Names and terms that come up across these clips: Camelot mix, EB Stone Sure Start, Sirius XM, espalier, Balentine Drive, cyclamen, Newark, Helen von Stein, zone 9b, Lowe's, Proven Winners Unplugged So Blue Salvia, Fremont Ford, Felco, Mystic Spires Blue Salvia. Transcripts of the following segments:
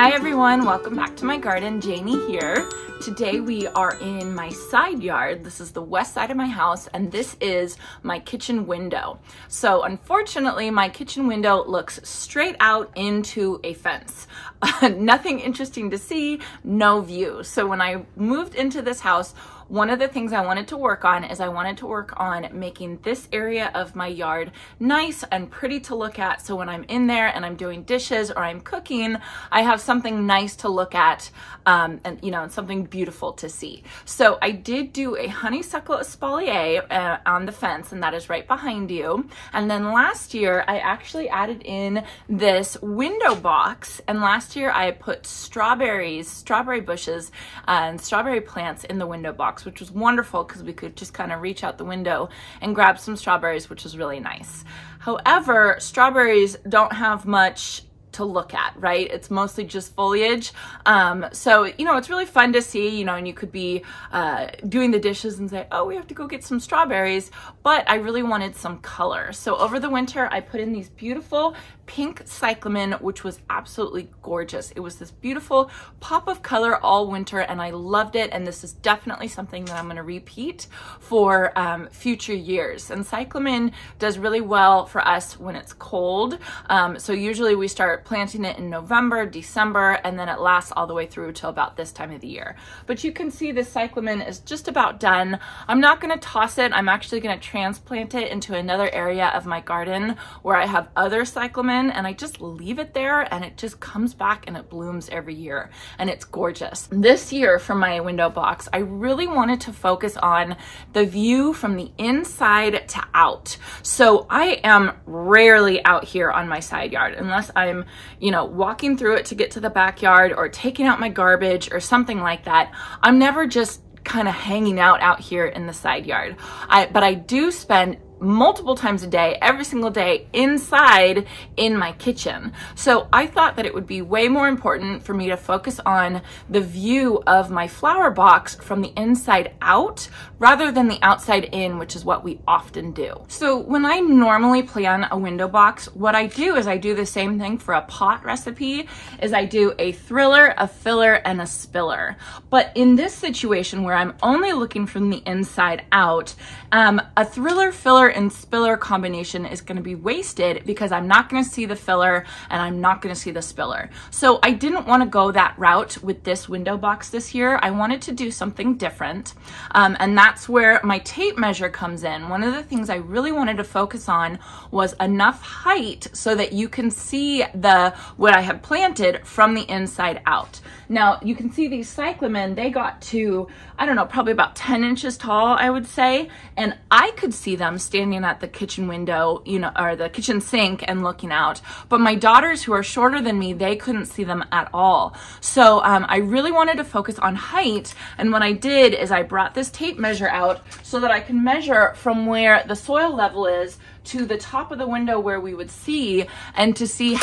Hi everyone, welcome back to my garden. Janie here. Today we are in my side yard. This is the west side of my house and this is my kitchen window. So unfortunately my kitchen window looks straight out into a fence. Nothing interesting to see, no view. So when I moved into this house, one of the things I wanted to work on is I wanted to work on making this area of my yard nice and pretty to look at. So when I'm in there and I'm doing dishes or I'm cooking, I have something nice to look at and something beautiful to see. So I did do a honeysuckle espalier on the fence, and that is right behind you. And then last year I actually added in this window box, and last year I put strawberry bushes and strawberry plants in the window box, which was wonderful because we could just kind of reach out the window and grab some strawberries, which was really nice. However, strawberries don't have much to look at, right? It's mostly just foliage. So, it's really fun to see, and you could be doing the dishes and say, oh, we have to go get some strawberries, but I really wanted some color. So over the winter, I put in these beautiful pink cyclamen, which was absolutely gorgeous. It was this beautiful pop of color all winter, and I loved it. And this is definitely something that I'm going to repeat for future years. And cyclamen does really well for us when it's cold. So usually we start planting it in November, December, and then it lasts all the way through till about this time of the year. But you can see the cyclamen is just about done. I'm not going to toss it. I'm actually going to transplant it into another area of my garden where I have other cyclamen, and I just leave it there and it just comes back and it blooms every year and it's gorgeous. This year for my window box, I really wanted to focus on the view from the inside to out. So I am rarely out here on my side yard unless I'm walking through it to get to the backyard or taking out my garbage or something like that. I'm never just kind of hanging out here in the side yard. But I do spend multiple times a day, every single day, inside in my kitchen. So I thought that it would be way more important for me to focus on the view of my flower box from the inside out rather than the outside in, which is what we often do. So when I normally plan a window box, what I do is I do the same thing for a pot recipe, is I do a thriller, a filler, and a spiller. But in this situation where I'm only looking from the inside out, a thriller, filler, and spiller combination is going to be wasted because I'm not going to see the filler and I'm not going to see the spiller. So I didn't want to go that route with this window box this year. I wanted to do something different. And that's where my tape measure comes in. One of the things I really wanted to focus on was enough height so that you can see what I had planted from the inside out. Now you can see these cyclamen, they got to, I don't know, probably about 10 inches tall, I would say. And I could see them standing at the kitchen window, or the kitchen sink and looking out. But my daughters, who are shorter than me, they couldn't see them at all. So I really wanted to focus on height. And what I did is I brought this tape measure out so that I can measure from where the soil level is to the top of the window where we would see, and to see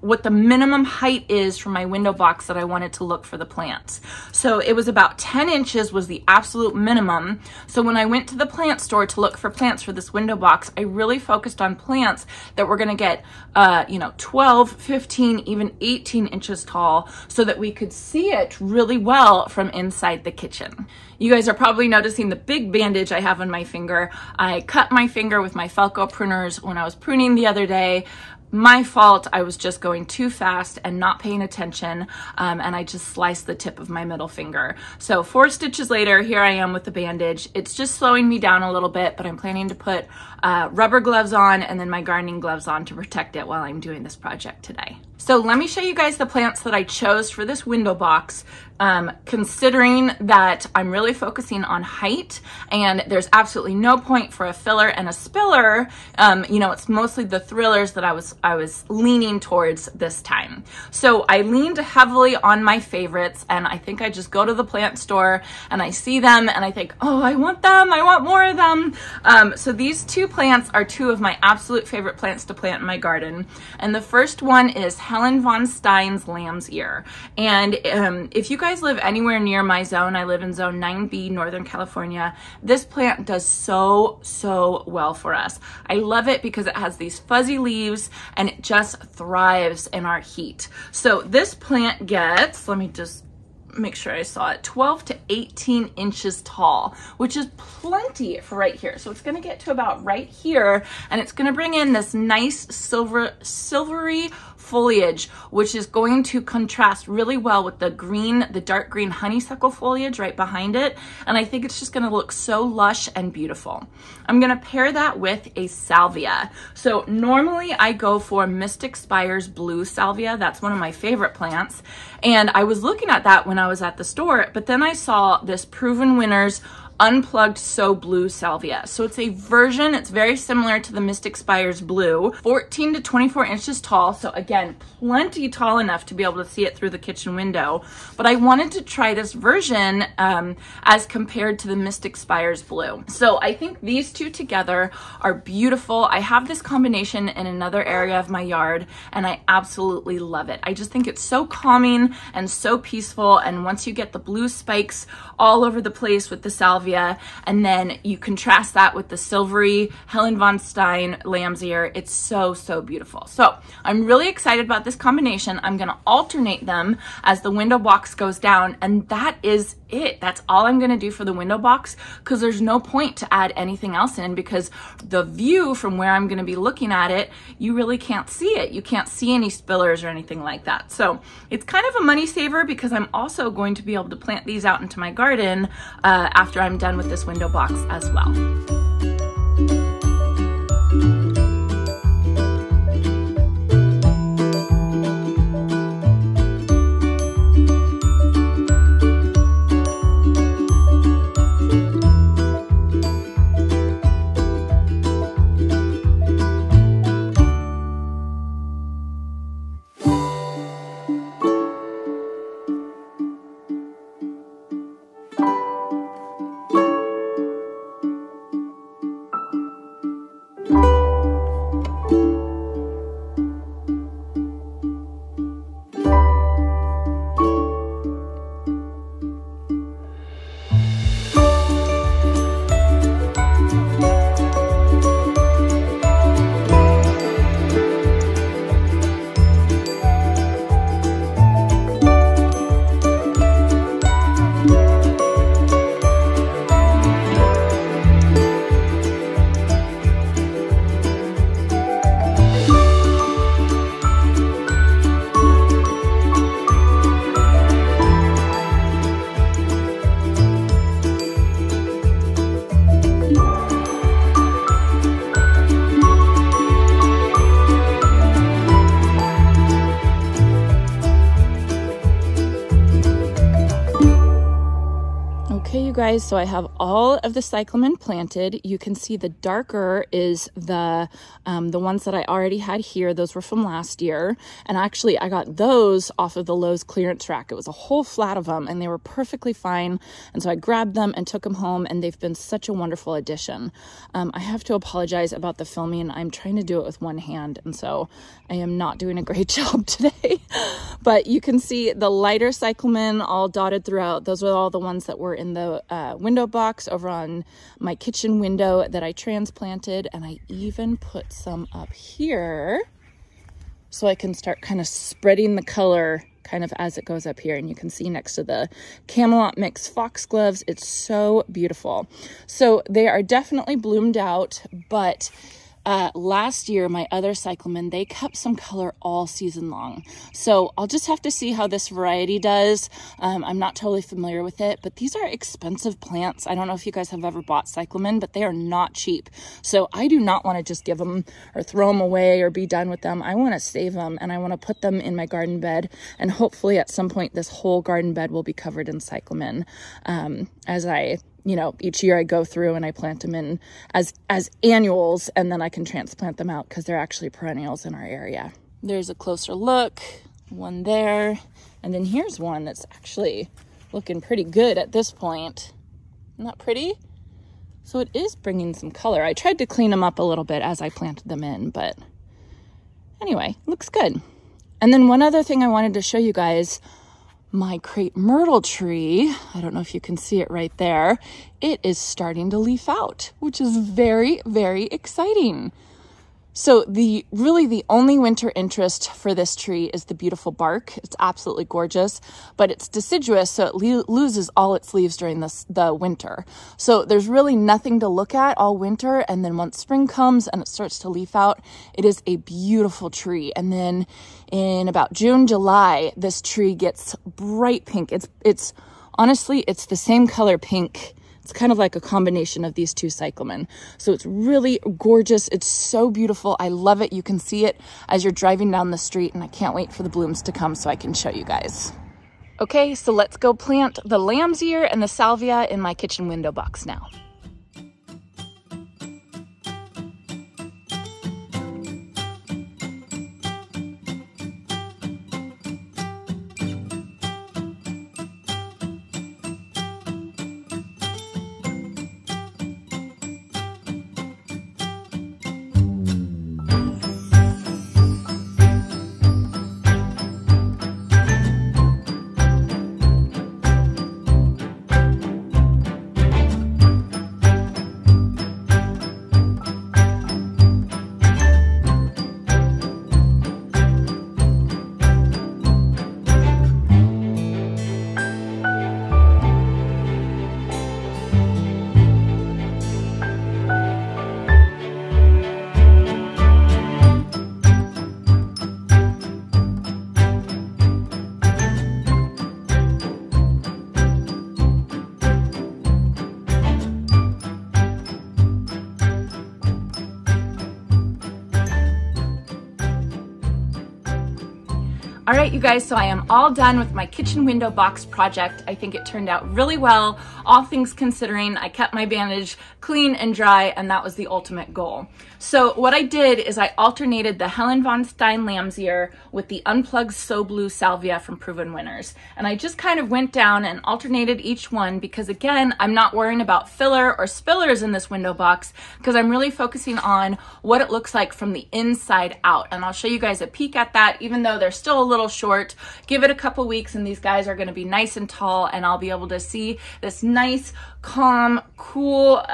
what the minimum height is for my window box that I wanted to look for the plants. So it was about 10 inches was the absolute minimum. So when I went to the plant store to look for plants for this window box, I really focused on plants that were going to get 12, 15, even 18 inches tall so that we could see it really well from inside the kitchen. You guys are probably noticing the big bandage I have on my finger. I cut my finger with my Felco pruners when I was pruning the other day. My fault, I was just going too fast and not paying attention, and I just sliced the tip of my middle finger. So 4 stitches later, here I am with the bandage. It's just slowing me down a little bit, but I'm planning to put rubber gloves on and then my gardening gloves on to protect it while I'm doing this project today. So let me show you guys the plants that I chose for this window box, considering that I'm really focusing on height and there's absolutely no point for a filler and a spiller. It's mostly the thrillers that I was leaning towards this time. So I leaned heavily on my favorites, and I think I just go to the plant store and I see them and I think, oh, I want them. I want more of them. So these two plants are two of my absolute favorite plants to plant in my garden. And the first one is Helen von Stein's Lamb's Ear. And if you guys live anywhere near my zone, I live in zone 9b, Northern California, this plant does so well for us. I love it because it has these fuzzy leaves and it just thrives in our heat. So this plant gets, let me just make sure I saw it, 12 to 18 inches tall, which is plenty for right here. So it's going to get to about right here, and it's going to bring in this nice silvery foliage, which is going to contrast really well with the green, the dark green honeysuckle foliage right behind it. And I think it's just going to look so lush and beautiful. I'm going to pair that with a salvia. So normally I go for Mystic Spires Blue Salvia. That's one of my favorite plants. And I was looking at that when I was at the store, but then I saw this Proven Winners Unplugged So Blue Salvia. So it's a version, it's very similar to the Mystic Spires Blue, 14 to 24 inches tall. So again, plenty tall enough to be able to see it through the kitchen window. But I wanted to try this version as compared to the Mystic Spires Blue. So I think these two together are beautiful. I have this combination in another area of my yard and I absolutely love it. I just think it's so calming and so peaceful. And once you get the blue spikes all over the place with the salvia, and then you contrast that with the silvery Helen von Stein Lamb's Ear, it's so beautiful. So I'm really excited about this combination. I'm going to alternate them as the window box goes down, and that is it. That's all I'm going to do for the window box, because there's no point to add anything else in, because the view from where I'm going to be looking at it, you really can't see it. You can't see any spillers or anything like that. So it's kind of a money saver, because I'm also going to be able to plant these out into my garden after I'm done with this window box as well. Guys, so I have all of the cyclamen planted. You can see the darker is the ones that I already had here. Those were from last year, and actually I got those off of the Lowe's clearance rack. It was a whole flat of them and they were perfectly fine, and so I grabbed them and took them home, and they've been such a wonderful addition. I have to apologize about the filming. I'm trying to do it with one hand, and so I am not doing a great job today. But you can see the lighter cyclamen all dotted throughout. Those were all the ones that were in the window box over on my kitchen window that I transplanted, and I even put some up here so I can start kind of spreading the color kind of as it goes up here. And you can see next to the Camelot Mix foxgloves, it's so beautiful. So they are definitely bloomed out, but last year, my other cyclamen, they kept some color all season long. So I'll just have to see how this variety does. I'm not totally familiar with it, but these are expensive plants. I don't know if you guys have ever bought cyclamen, but they are not cheap. So I do not want to just give them or throw them away or be done with them. I want to save them, and I want to put them in my garden bed. And hopefully at some point, this whole garden bed will be covered in cyclamen as I, you know, each year I go through and I plant them in as annuals, and then I can transplant them out because they're actually perennials in our area. There's a closer look, one there, and then here's one that's actually looking pretty good at this point. Isn't that pretty? So it is bringing some color. I tried to clean them up a little bit as I planted them in, but anyway, looks good. And then one other thing I wanted to show you guys, my crepe myrtle tree, I don't know if you can see it right there, it is starting to leaf out, which is very, very exciting. So really the only winter interest for this tree is the beautiful bark. It's absolutely gorgeous, but it's deciduous, so it loses all its leaves during the winter. So there's really nothing to look at all winter, and then once spring comes and it starts to leaf out, it is a beautiful tree. And then in about June, July, this tree gets bright pink. It's honestly, it's the same color pink. It's kind of like a combination of these two cyclamen. So it's really gorgeous. It's so beautiful. I love it. You can see it as you're driving down the street, and I can't wait for the blooms to come so I can show you guys. Okay, so let's go plant the lamb's ear and the salvia in my kitchen window box now. All right, you guys, so I am all done with my kitchen window box project. I think it turned out really well, all things considering. I kept my bandage clean and dry, and that was the ultimate goal. So what I did is I alternated the Helen von Stein lamb's ear with the Unplugged So Blue Salvia from Proven Winners. And I just kind of went down and alternated each one because, again, I'm not worrying about filler or spillers in this window box because I'm really focusing on what it looks like from the inside out. And I'll show you guys a peek at that, even though they're still a little short. Give it a couple weeks and these guys are going to be nice and tall, and I'll be able to see this nice, calm, cool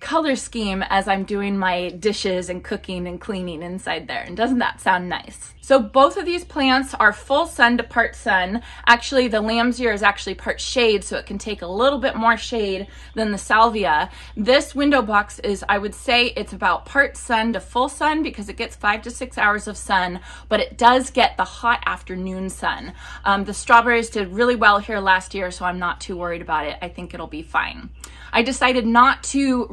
color scheme as I'm doing my dishes and cooking and cleaning inside there. And doesn't that sound nice? So both of these plants are full sun to part sun. Actually, the lamb's ear is actually part shade, so it can take a little bit more shade than the salvia. This window box is, I would say, it's about part sun to full sun because it gets 5 to 6 hours of sun, but it does get the hot afternoon sun. The strawberries did really well here last year, so I'm not too worried about it. I think it'll be fine. I decided not to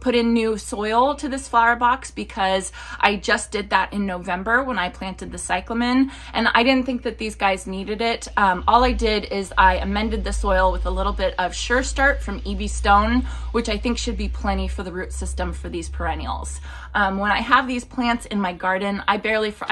put in new soil to this flower box because I just did that in November when I planted the cyclamen, and I didn't think that these guys needed it. All I did is I amended the soil with a little bit of Sure Start from EB Stone, which I think should be plenty for the root system for these perennials. When I have these plants in my garden,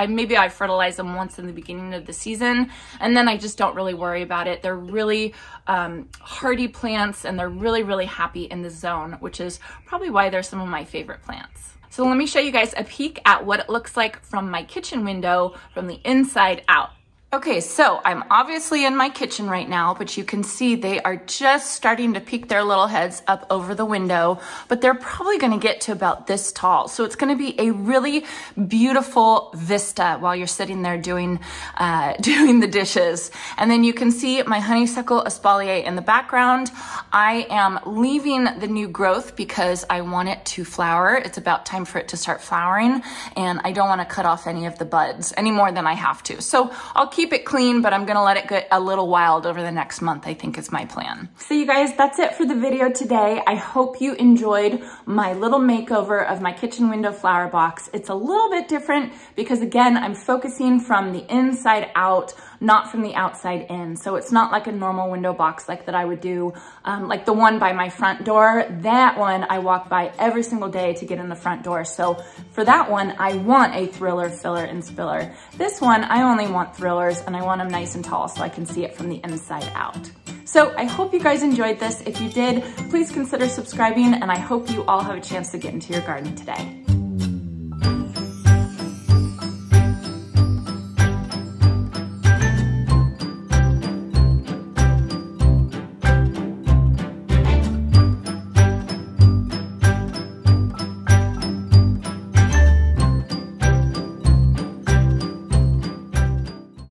maybe I fertilize them once in the beginning of the season, and then I just don't really worry about it. They're really hardy plants, and they're really, really happy in the zone, which is probably why they're some of my favorite plants. So let me show you guys a peek at what it looks like from my kitchen window from the inside out. Okay, so I'm obviously in my kitchen right now, but you can see they are just starting to peek their little heads up over the window, but they're probably gonna get to about this tall. So it's gonna be a really beautiful vista while you're sitting there doing the dishes. And then you can see my honeysuckle espalier in the background. I am leaving the new growth because I want it to flower. It's about time for it to start flowering, and I don't wanna cut off any of the buds any more than I have to. So I'll keep it clean, but I'm gonna let it get a little wild over the next month, I think is my plan. So you guys, that's it for the video today. I hope you enjoyed my little makeover of my kitchen window flower box. It's a little bit different because, again, I'm focusing from the inside out, not from the outside in. So it's not like a normal window box like that I would do, like the one by my front door. That one I walk by every single day to get in the front door. So for that one, I want a thriller, filler, and spiller. This one, I only want thriller, and I want them nice and tall so I can see it from the inside out. So I hope you guys enjoyed this. If you did, please consider subscribing, and I hope you all have a chance to get into your garden today.